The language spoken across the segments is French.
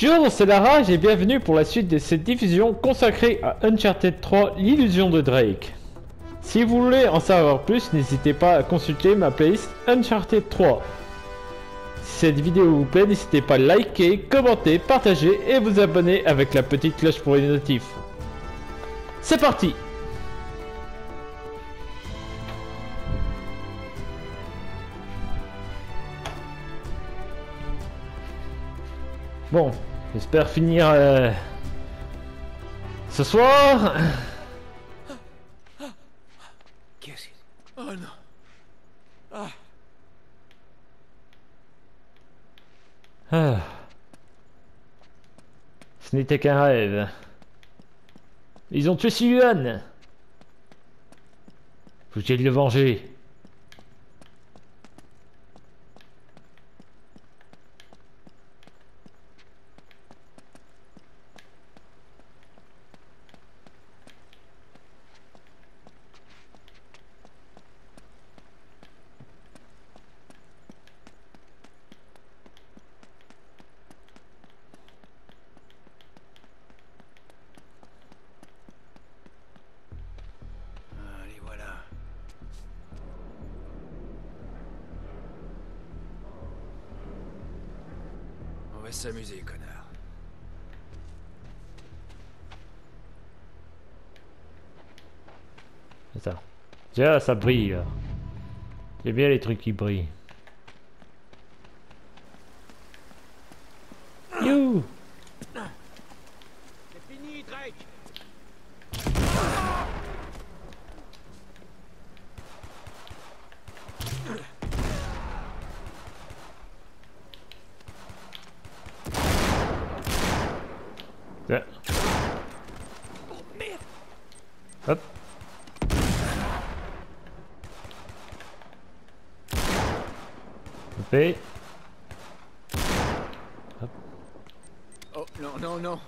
Bonjour, c'est la Rage et bienvenue pour la suite de cette diffusion consacrée à Uncharted 3, l'illusion de Drake. Si vous voulez en savoir plus, n'hésitez pas à consulter ma playlist Uncharted 3. Si cette vidéo vous plaît, n'hésitez pas à liker, commenter, partager et vous abonner avec la petite cloche pour les notifs. C'est parti! Bon, j'espère finir ce soir. Qu'est-ce que... Oh non. Ah. Ah. Ce n'était qu'un rêve. Ils ont tué Siluane. Faut-il le venger? S'amuser, connard. C'est ça. Tiens, ça brille. J'aime bien les trucs qui brillent. You. C'est fini, Drake. Hop. Coupé. Hop. Oh non, non, non.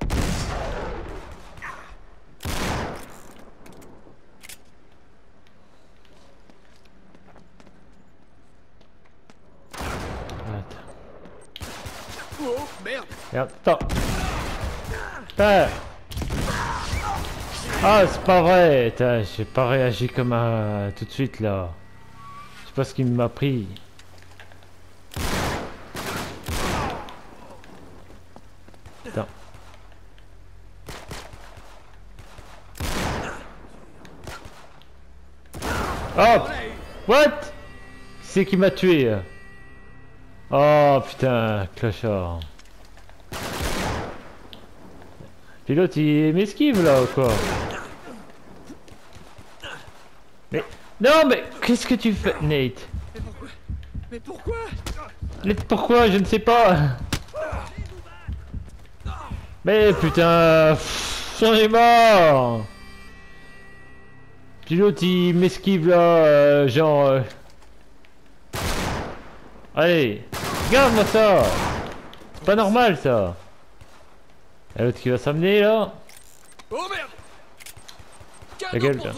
Attends. Oh merde. Attends. Ah. Ah, c'est pas vrai, j'ai pas réagi comme un... tout de suite là. Je sais pas ce qu'il m'a pris. Attends. Hop. What? C'est qui m'a tué? Oh putain, clochard. Puis l'autre il m'esquive là ou quoi? Mais... Non mais qu'est-ce que tu fais, Nate? Mais pourquoi? Nate pourquoi? Je ne sais pas. Mais putain, j'en ai marre. Puis l'autre il m'esquive là, genre... Allez, regarde-moi ça. C'est pas normal ça. Y'a l'autre qui va s'amener là. Oh merde. La gueule là.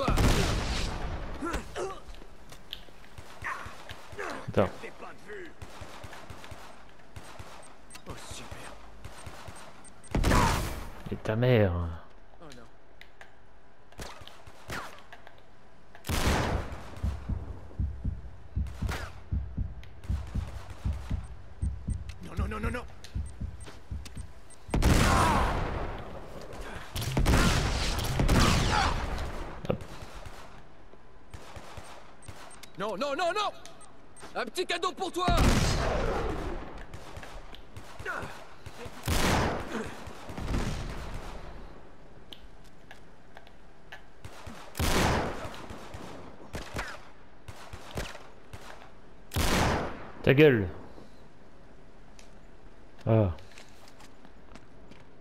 Attends. Oh super. Et ta mère. Oh non. Non non non non non. Non, non, non, non! Un petit cadeau pour toi! Ta gueule! Ah.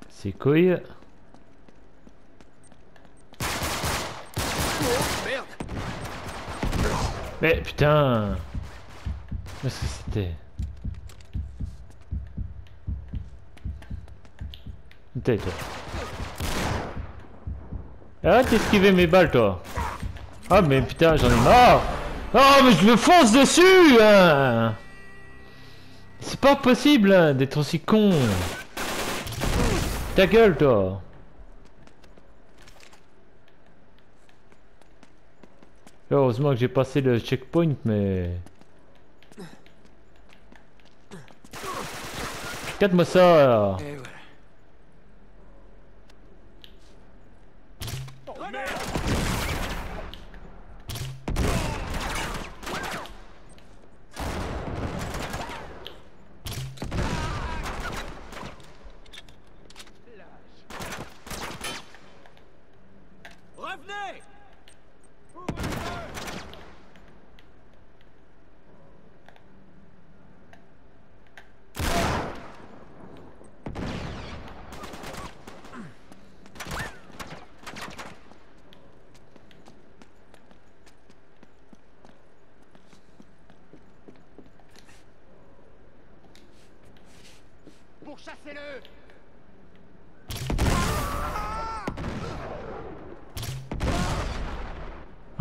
C'est couille. Mais putain! Qu'est-ce que c'était? Peut-être. Arrête d'esquiver mes balles, toi! Ah, mais putain, j'en ai marre! Oh, mais je me fonce dessus! Hein. C'est pas possible d'être aussi con. Ta gueule, toi. Heureusement que j'ai passé le checkpoint, mais... Regarde-moi ça.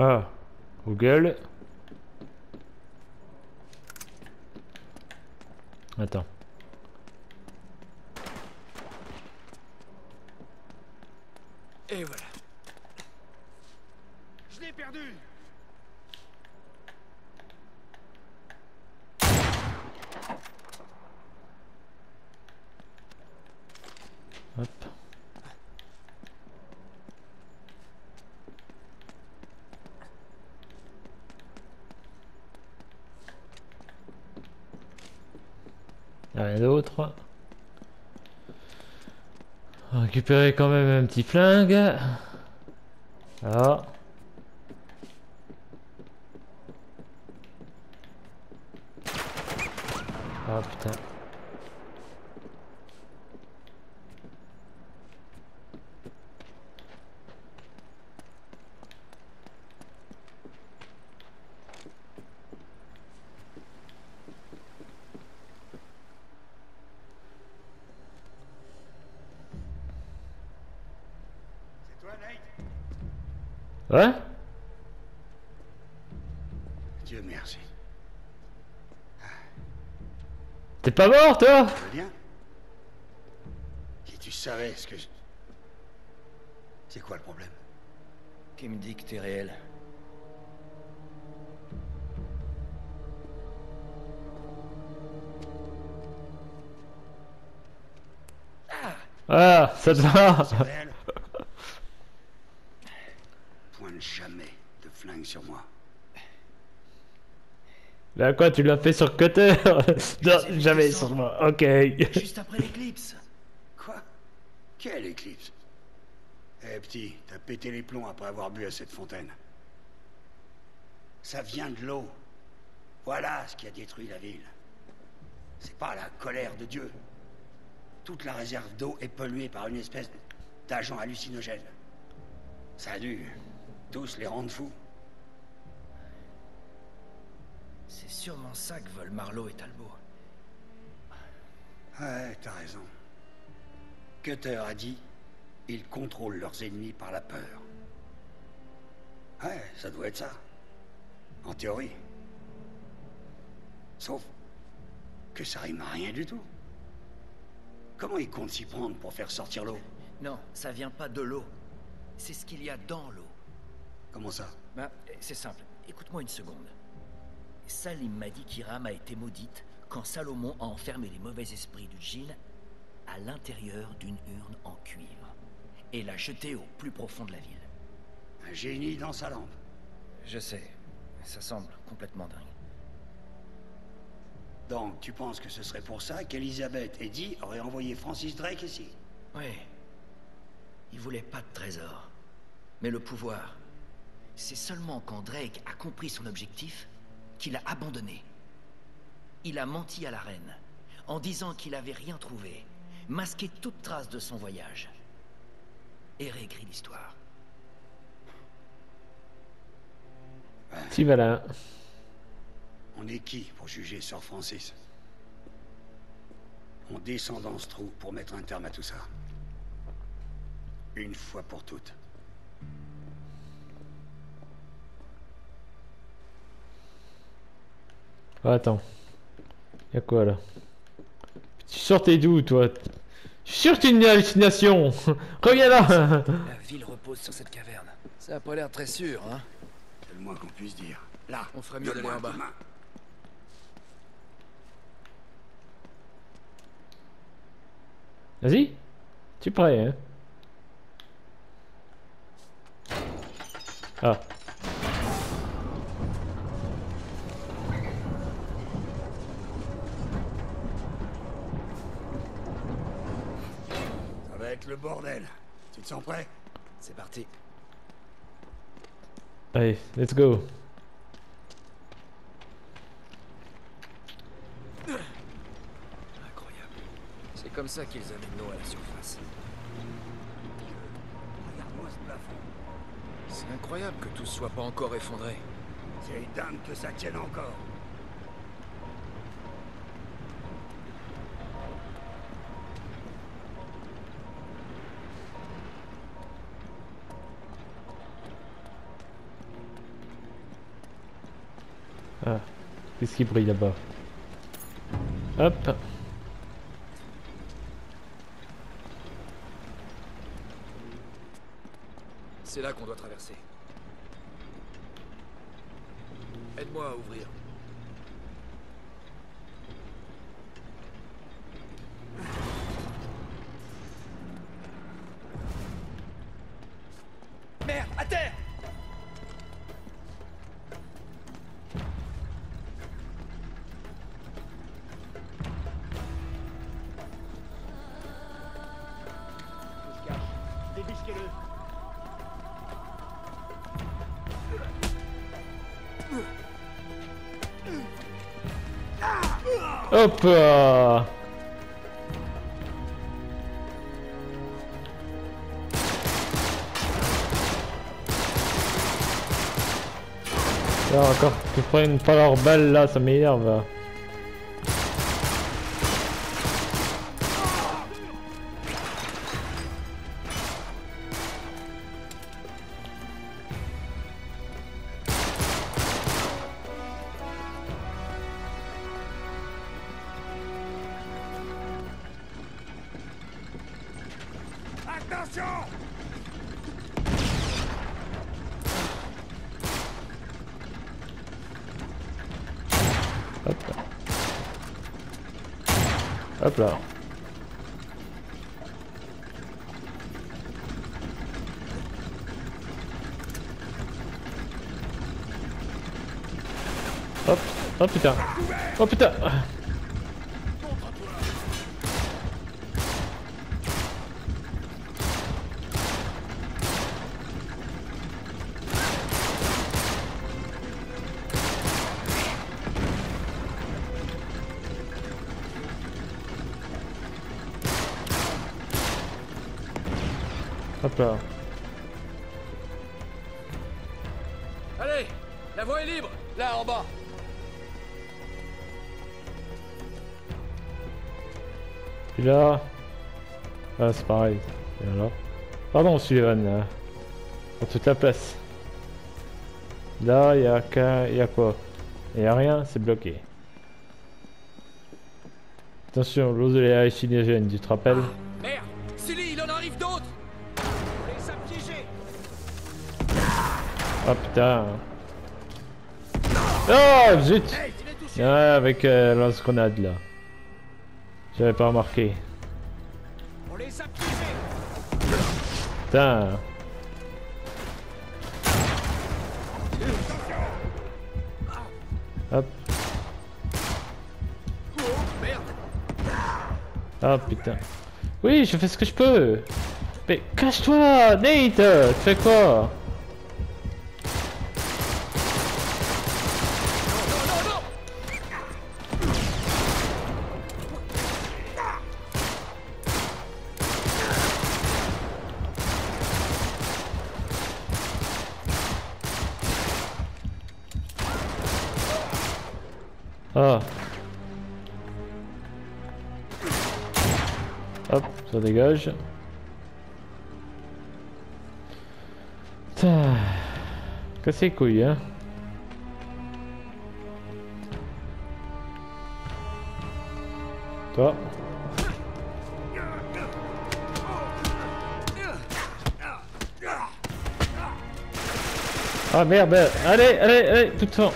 Ah, aux gueules. Attends. Et voilà. Je l'ai perdu. Hop. Rien d'autre. Récupérer quand même un petit flingue. Ah. Ah putain. Ouais. Dieu merci. T'es pas mort, toi? Bien. Si tu savais ce que je... C'est quoi le problème? Qui me dit que t'es réel? Ah, ça te va. Jamais de flingue sur moi. Bah quoi, tu l'as fait sur Cutter? Non, jamais sur moi. Ok. Juste après l'éclipse. Quoi? Quelle éclipse? Eh petit, t'as pété les plombs après avoir bu à cette fontaine. Ça vient de l'eau. Voilà ce qui a détruit la ville. C'est pas la colère de Dieu. Toute la réserve d'eau est polluée par une espèce d'agent hallucinogène. Ça a dû... tous les rendent fous. C'est sûrement ça que veulent Marlowe et Talbot. Ouais, t'as raison. Cutter a dit, ils contrôlent leurs ennemis par la peur. Ouais, ça doit être ça. En théorie. Sauf que ça rime à rien du tout. Comment ils comptent s'y prendre pour faire sortir l'eau? Non, ça vient pas de l'eau. C'est ce qu'il y a dans l'eau. Comment ça? Bah, c'est simple. Écoute-moi une seconde. Salim m'a dit qu'Hiram a été maudite quand Salomon a enfermé les mauvais esprits du Gil à l'intérieur d'une urne en cuivre et l'a jetée au plus profond de la ville. Un génie dans sa lampe. Je sais. Ça semble complètement dingue. Donc, tu penses que ce serait pour ça qu'Elisabeth et Dee auraient envoyé Francis Drake ici? Oui. Ils voulaient pas de trésor, mais le pouvoir... C'est seulement quand Drake a compris son objectif qu'il a abandonné. Il a menti à la reine, en disant qu'il n'avait rien trouvé, masqué toute trace de son voyage, et réécrit l'histoire. Si, voilà. On est qui pour juger Sir Francis? On descend dans ce trou pour mettre un terme à tout ça. Une fois pour toutes. Attends, y'a quoi là? Tu sortais d'où, toi? Je suis sûr que t'es une hallucination. Reviens là. La ville repose sur cette caverne. Ça a pas l'air très sûr, hein? C'est le moins qu'on puisse dire. Là, on ferait mieux d'aller en bas. Vas-y. Tu es prêt, hein? Ah. Ça va être le bordel. Tu te sens prêt? C'est parti. Allez, let's go. Incroyable. C'est comme ça qu'ils amènent l'eau à la surface. Regarde-moi ce plafond. C'est incroyable que tout soit pas encore effondré. C'est dingue que ça tienne encore. Ah, qu'est-ce qui brille là-bas? Hop. C'est là qu'on doit traverser. Aide-moi à ouvrir. Merde, à terre! Je cache. Débusquez-le. Hop! Là encore, qu'ils prennent pas leurs balles là, ça m'énerve. Hop là. Hop. Oh putain. Oh putain. Hop là. Allez, la voie est libre, là en bas. Puis là. Ah, c'est pareil. Et alors? Pardon, Sullivan, là. Pour toute la place. Là, il y a qu'un. Il y a quoi? Il y a rien, c'est bloqué. Attention, l'eau de l'air hallucinogène, tu te rappelles? Ah, merde! Sully, il en arrive d'autres! Ah putain. Oh zut. Ah, avec lance-grenade là. J'avais pas remarqué. Putain. Hop. Ah putain. Oui, je fais ce que je peux. Mais cache-toi, Nate. Tu fais quoi? Ah. Hop, ça dégage. Putain. Cassez les couilles, hein. Toi. Ah merde, allez, allez, allez, tout le temps.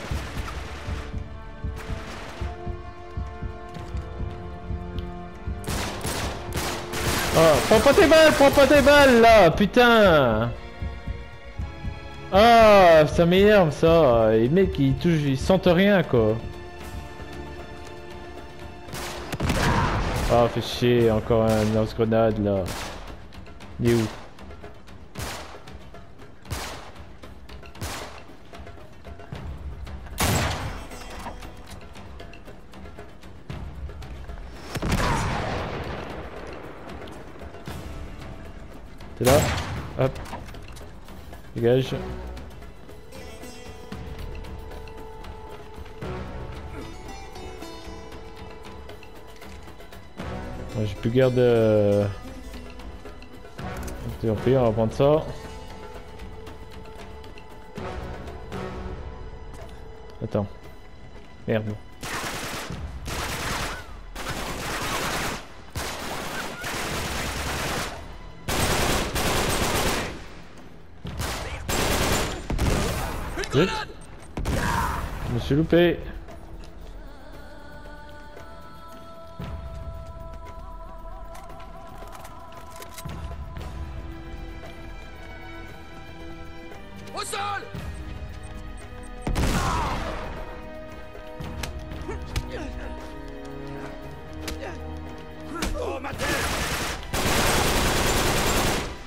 Oh, prends pas tes balles là, putain. Ah, ça m'énerve ça. Les mecs ils touchent, ils sentent rien quoi. Ah, fait chier, encore un lance-grenade là. Il est où? T'es là? Hop. Dégage. J'ai plus guère de... on va prendre ça. Attends. Merde. Zut. Je me suis loupé.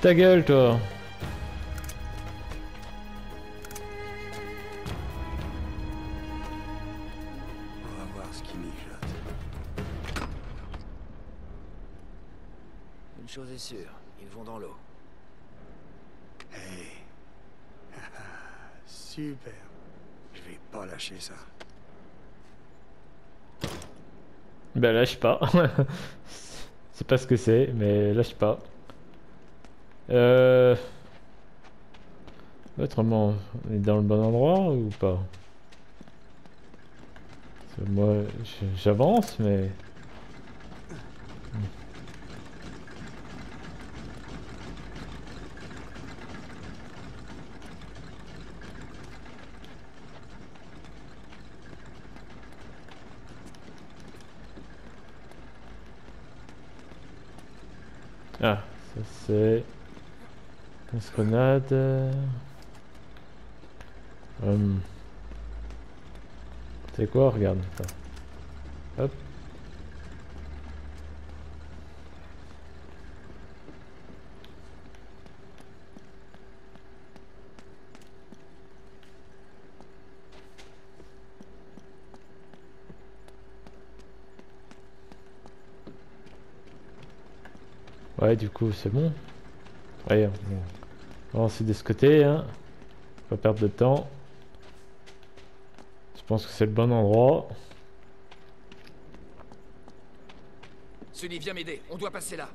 Ta gueule toi. On va voir ce qui mijote. Une chose est sûre, ils vont dans l'eau. Hey. Super. Je vais pas lâcher ça. Ben lâche pas. C'est pas ce que c'est, mais lâche pas. Autrement, on est dans le bon endroit ou pas? Moi, j'avance, mais... Ah, ça c'est... grenade. C'est quoi, regarde. Hop. Ouais, du coup, c'est bon. Ouais, bon. On va lancer de ce côté, hein. Pas perdre de temps. Je pense que c'est le bon endroit. Sully, viens m'aider. On doit passer là.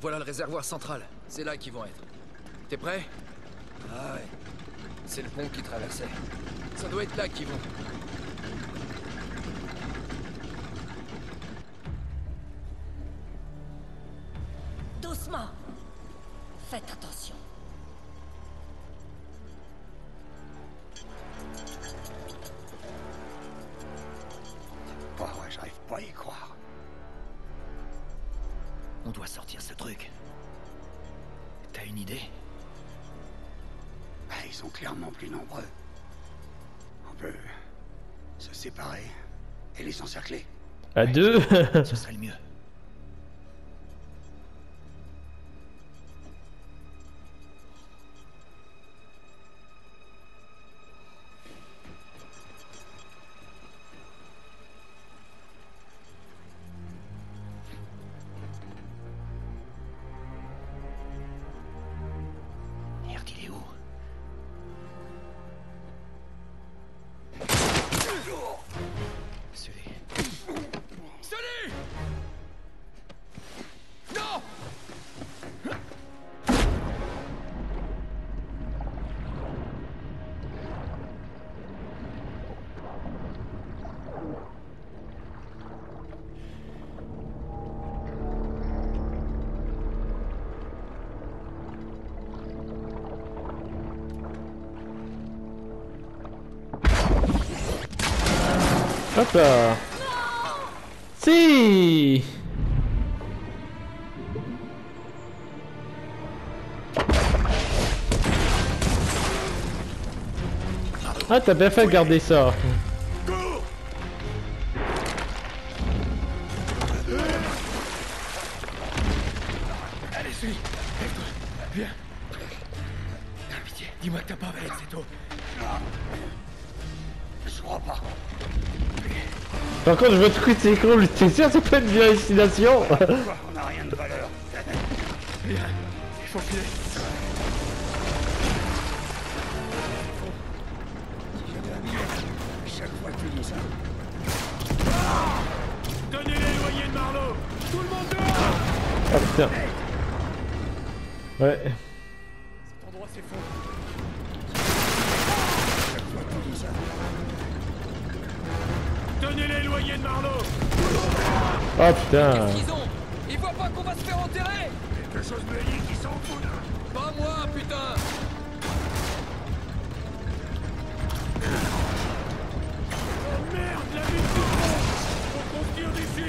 Voilà le réservoir central. C'est là qu'ils vont être. T'es prêt? Ah ouais. C'est le pont qui traversait. Ça doit être là qu'ils vont. Doucement. Faites attention. Bah ouais, j'arrive pas à y croire. On doit sortir ce truc. T'as une idée? Bah, ils sont clairement plus nombreux. Se séparer et les encercler. À deux, ce serait le mieux. Hop là. Si. Ah, t'as bien fait de garder ça. Par contre, je veux te quitter, c'est cool. T'es sûr que ça peut être une hallucination? On n'a rien de valeur. Bien, il faut filer. Chaque fois que tu dis ça. Donnez les loyers de Marlowe. Tout le monde dehors. Ah putain. Ouais. Cet endroit c'est faux. Chaque fois que tu dis ça. Donnez les loyers de Marlowe. Oh putain. Qu'est-ce qu'ils ont? Ils voient pas qu'on va se faire enterrer. Quelque chose me dit qu'ils s'en foutent. Pas moi putain. Oh merde, la ville se prend. Faut qu'on tire d'ici.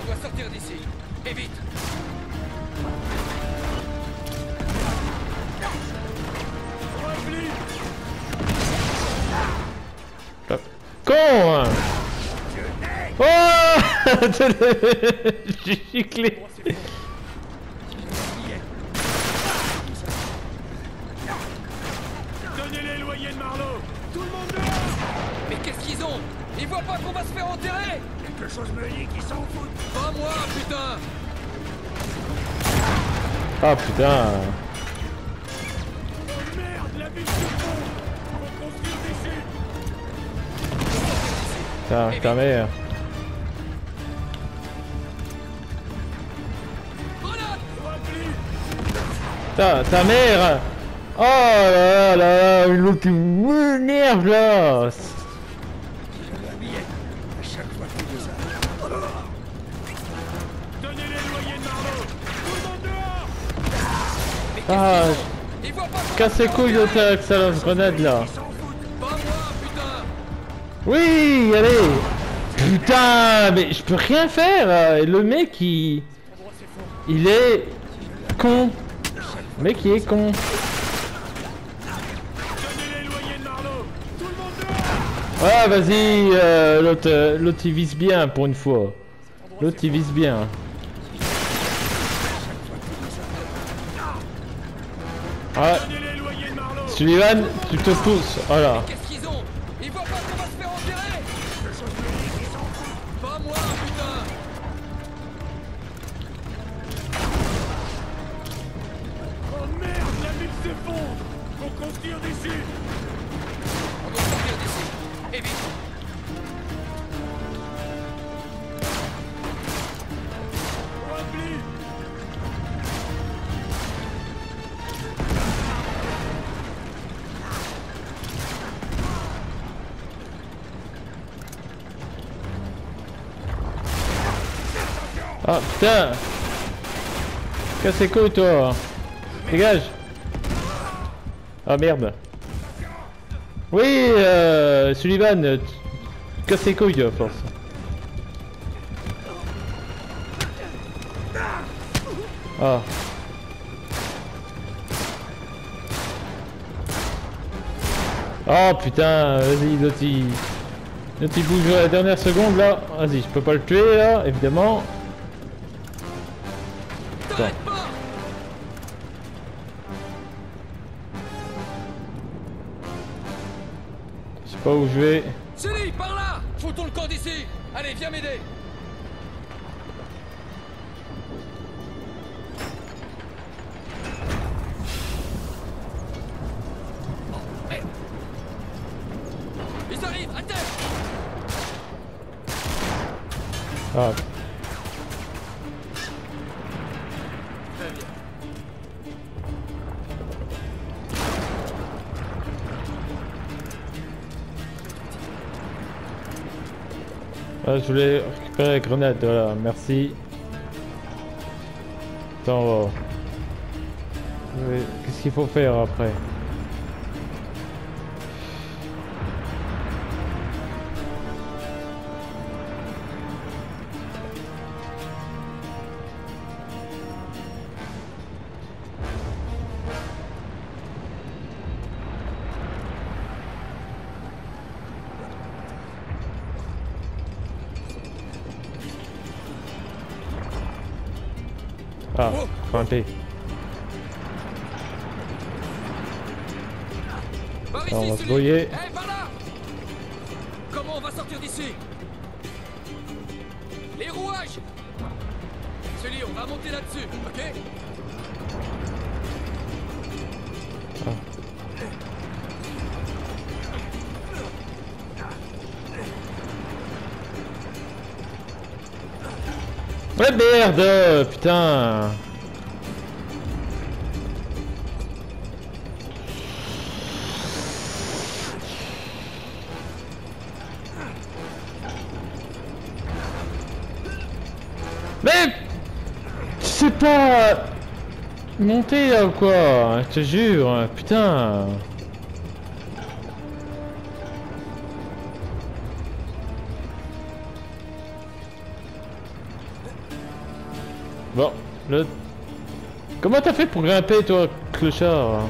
On doit sortir d'ici. Et vite. Con. Oh. J'ai giclé. Donnez les loyers de Marlowe. Tout le monde dehors. Mais qu'est-ce qu'ils ont? Ils voient pas qu'on va se faire enterrer. Quelque chose me dit qu'ils s'en foutent. Pas moi, putain. Ah putain. Oh merde, la ville se fond. On construit des chutes. Putain, ta mère. Putain, ta mère. Oh là là là, une l'autre qui m'énerve là. Ah, casse les couilles de ta lance-grenade là. Oui, allez. Putain, mais je peux rien faire. Le mec, il est con. Le mec, il est con. Ah, vas-y, l'autre il vise bien pour une fois. L'autre il vise bien. Ah. Sullivan, tu te pousses. Voilà. Ah putain! Casse les couilles toi! Dégage! Ah merde! Oui, Sullivan! Casse les couilles à force! Ah! Ah putain! Vas-y, l'autre il bouge à la dernière seconde là! Vas-y, je peux pas le tuer là, évidemment! Je sais pas où je vais. Sully, par là! Foutons le camp d'ici! Allez, viens m'aider! Ils arrivent, à terre! Ah. Ah, je voulais récupérer la grenade, voilà, merci. Attends, on va... Qu'est-ce qu'il faut faire après? pas grimper. Alors, on va se brouiller. Comment on va sortir d'ici? Les rouages. Celui, on va monter là-dessus, ok? Ouais merde, putain. Mais tu sais pas monter là ou quoi? Je te jure, putain. Bon, le... Comment t'as fait pour grimper, toi, clochard?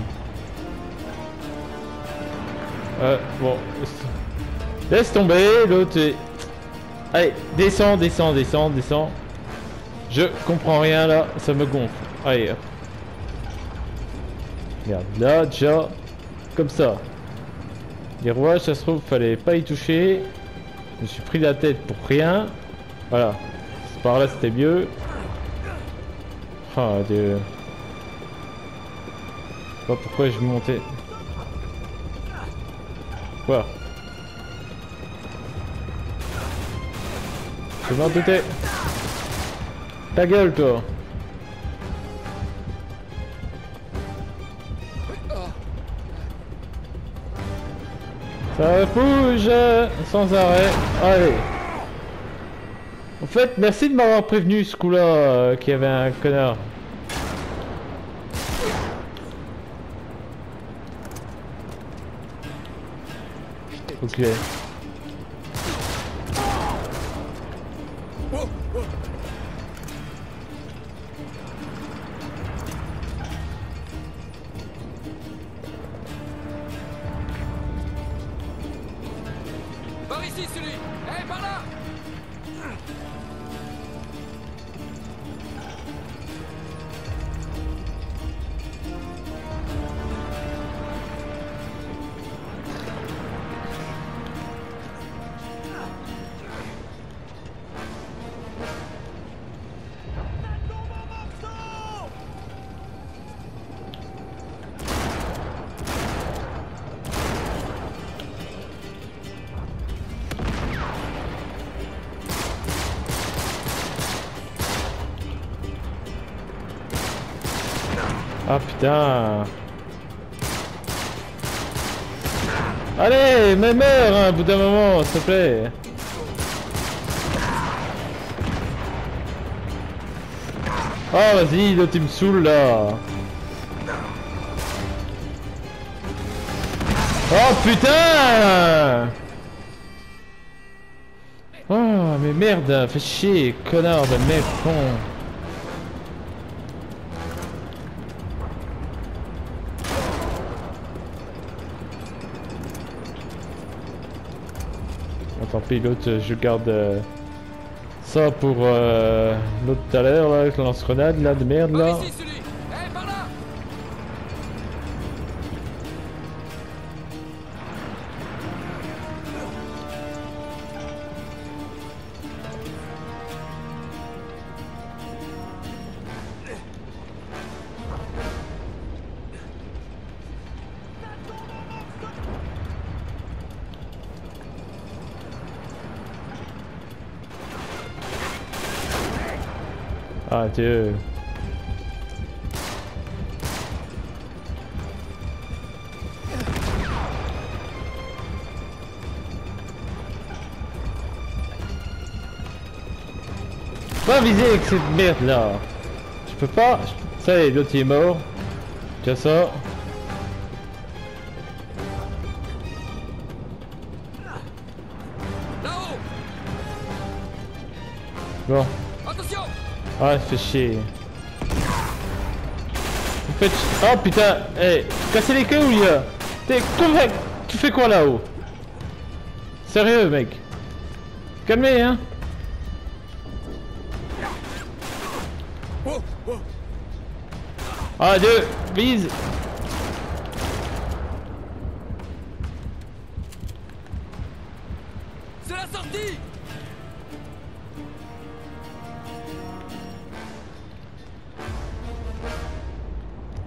Bon... Laisse tomber, l'autre est... Allez, descends, descends, descends, descends. Je comprends rien, là, ça me gonfle. Allez, hop. Regarde, là, déjà... Comme ça. Les rouages, ça se trouve, fallait pas y toucher. Je me suis pris la tête pour rien. Voilà. Par là, c'était mieux. Ah, Dieu. Je sais pas pourquoi je montais. Quoi? Je m'en doutais. Ta gueule, toi. Ça bouge sans arrêt. Allez. En fait, merci de m'avoir prévenu ce coup-là qu'il y avait un connard. Ok. Par ici, celui. Eh, par là. Ah putain. Allez, mais meurs, hein, au bout d'un moment, s'il te plaît. Oh vas-y, l'autre il me saoule là. Oh putain. Oh mais merde, fais chier, connard de mec con. Tant pis, l'autre, je garde ça pour l'autre tout à l'heure, avec le lance-grenade, là, de merde, là. Par ici, celui. Eh, par là. Ah Dieu. Pas viser avec cette merde là. Je peux pas. Ça y est, l'autre est mort. Tiens ça. Bon. Attention. Ah, fait chier. Vous faites... Oh putain, hey, cassez les couilles. T'es correct. Tu fais quoi là-haut? Sérieux mec. Calmez hein. Ah, deux, vise. C'est la sortie.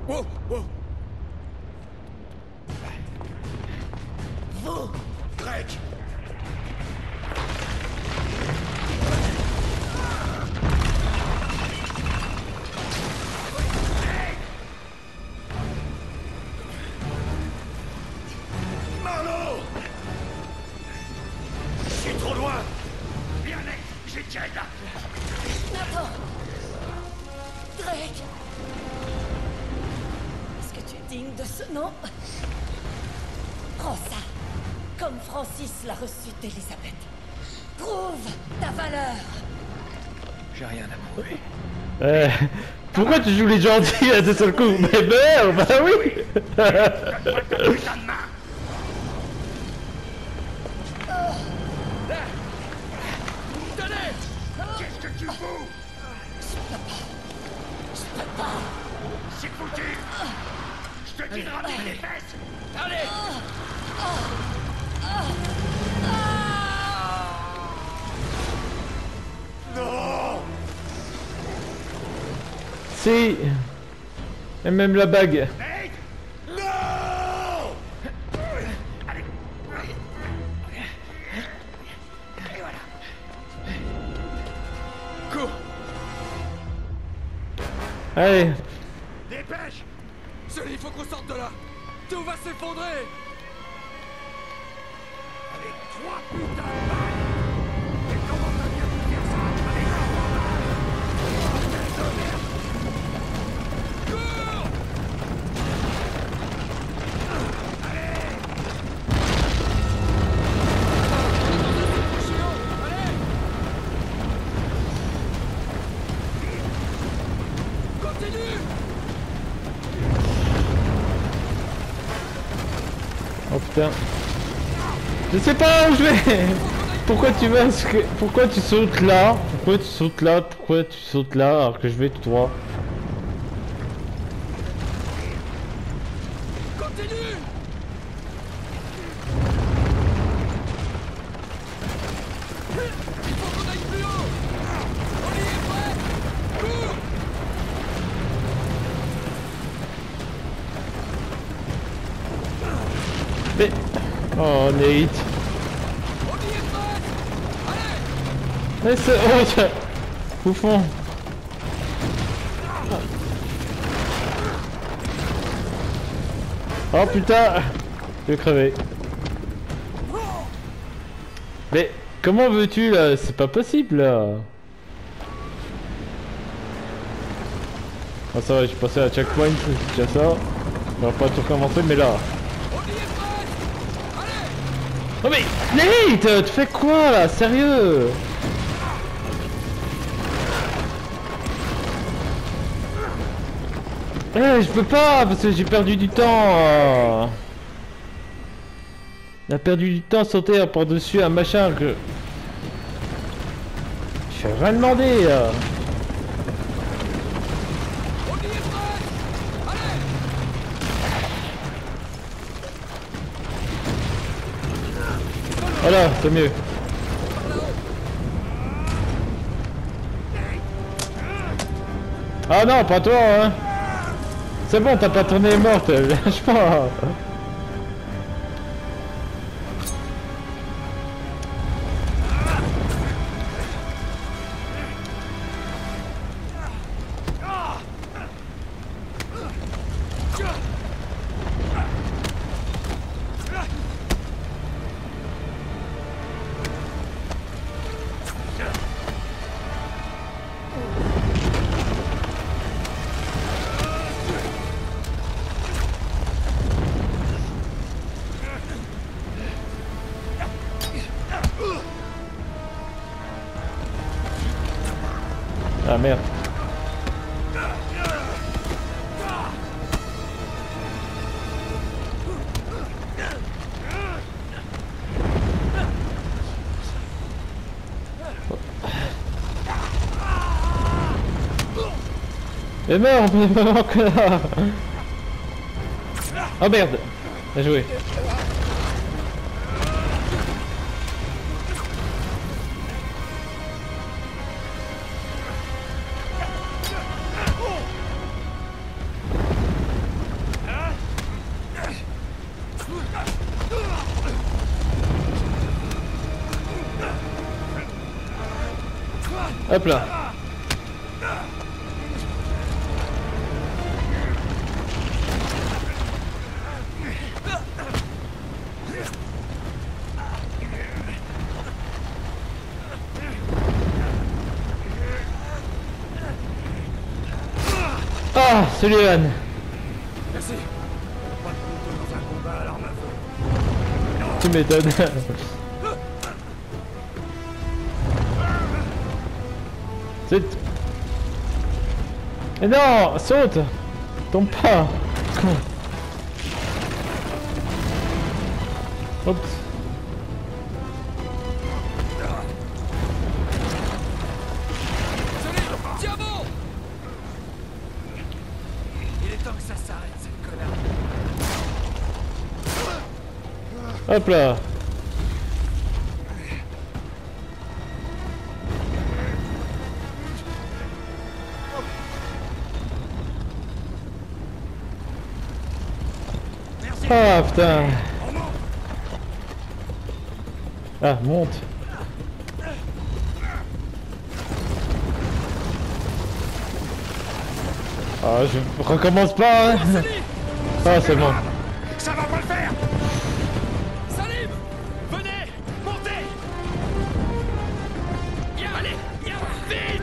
Wow, wow. Vous, Drake. La reçue d'Elisabeth. Prouve ta valeur. J'ai rien à prouver. Pourquoi tu joues les gentils à ce seul coup? Mais merde, bah oui. Si. Et même la bague. Non. Allez. Et voilà. Cours. Allez. Dépêche. Il faut qu'on sorte de là. Tout va s'effondrer. Avec trois putains de balles. Et comment ça vient de faire ça? Allez, là, on va. Je sais pas où je vais. Pourquoi tu vas... Pourquoi tu sautes là? Pourquoi tu sautes là? Pourquoi tu sautes là alors que je vais tout droit? Continue. Il faut qu'on aille plus haut. On y est prêt. Cours. Mais... Oh, Nate. On y est prêt. Allez. Mais c'est... Oh, tiens. Bouffon. Oh putain, je vais crever. Mais comment veux-tu là? C'est pas possible là. Ah ça va, j'ai passé à checkpoint, c'est déjà ça. On va pas tout recommencer, mais là. Oh mais Nate, tu fais quoi là? Sérieux? Eh, je peux pas parce que j'ai perdu du temps. On a perdu du temps à sauter par-dessus un machin que... Je vais rien demander. Voilà, c'est mieux. Ah non, pas toi, hein. C'est bon, t'as pas tourné morte, lâche pas. Ah merde. Mais merde, on est vraiment que là. Oh merde. Bien joué. Hop là. Ah, Sullivan. Merci. Tu m'étonnes. Et non, saute, tombe pas. Oups. Il est temps que ça s'arrête, cette connasse. Hop là. Ah putain. Ah monte. Ah je recommence pas hein. Ah c'est bon. Ça va pas le faire. Salim, venez, montez. Viens, allez, viens, vite.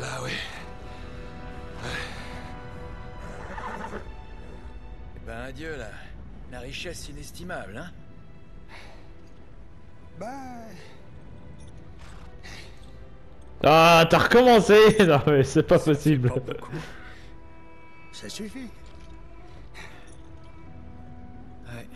Là, oui. Eh ben adieu là. La richesse inestimable, hein. Bah... Ah, t'as recommencé. Non mais c'est pas possible. Pas ça suffit. Ouais.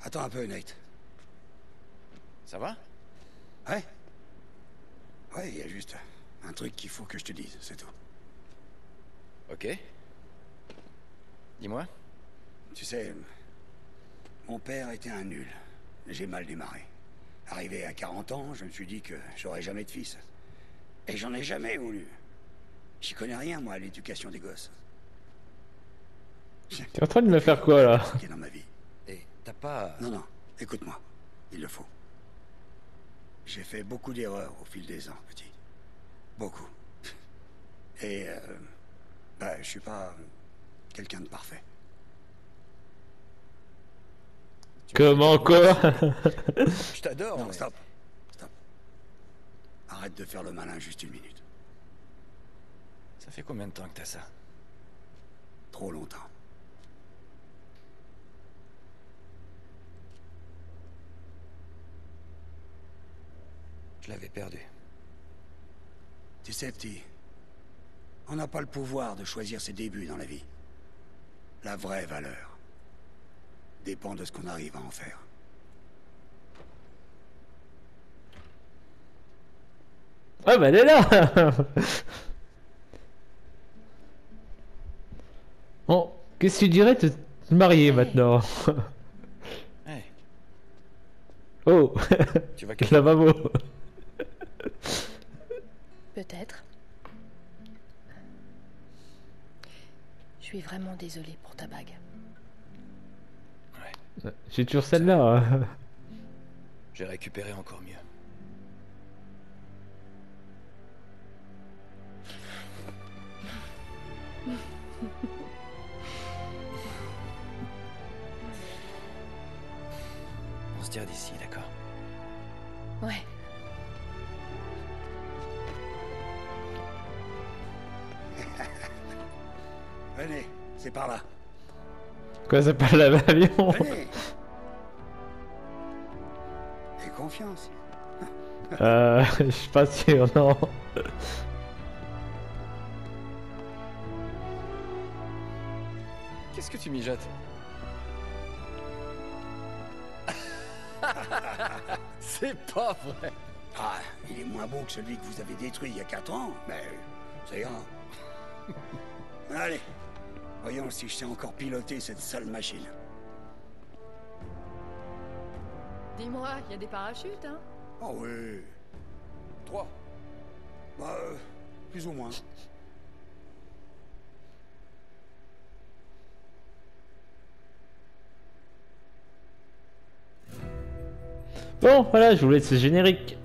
Attends un peu, Nate. Ça va? Ouais. Ouais, il y a juste un truc qu'il faut que je te dise, c'est tout. Ok. Dis-moi. Tu sais, mon père était un nul. J'ai mal démarré. Arrivé à 40 ans, je me suis dit que j'aurais jamais de fils. Et j'en ai jamais voulu. J'y connais rien, moi, à l'éducation des gosses. T'es en train de me faire quoi, là? Dans ma vie. Pas... Non, non, écoute-moi, il le faut. J'ai fait beaucoup d'erreurs au fil des ans, petit. Beaucoup. Et, bah, je suis pas quelqu'un de parfait. Comment quoi? Je t'adore, mais... Stop, stop. Arrête de faire le malin juste une minute. Ça fait combien de temps que t'as ça? Trop longtemps. Je l'avais perdu. Tu sais, petit, on n'a pas le pouvoir de choisir ses débuts dans la vie. La vraie valeur dépend de ce qu'on arrive à en faire. Ah bah elle est là. Bon, qu'est-ce que tu dirais de te marier maintenant? Hey. Oh. Tu vas que la maman. Peut-être. Je suis vraiment désolée pour ta bague. Ouais. J'ai toujours celle-là. J'ai récupéré encore mieux. On se tire d'ici, d'accord? Ouais. Venez, c'est par là. Quoi, c'est par là, l'avion? Fais confiance. Je suis pas sûr, non. Qu'est-ce que tu mijotes? C'est pas vrai. Ah, il est moins beau que celui que vous avez détruit il y a 4 ans, mais c'est rien. Allez, voyons si je sais encore piloter cette sale machine. Dis-moi, il y a des parachutes, hein? Oh oui. 3. Bah, plus ou moins. Bon, voilà, je vous laisse ce générique.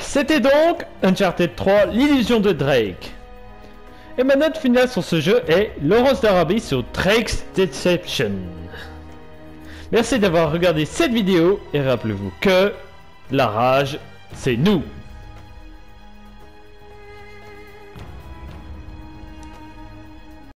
C'était donc Uncharted 3, l'illusion de Drake. Et ma note finale sur ce jeu est Laurence d'Arabie sur Drake's Deception. Merci d'avoir regardé cette vidéo et rappelez-vous que la rage, c'est nous.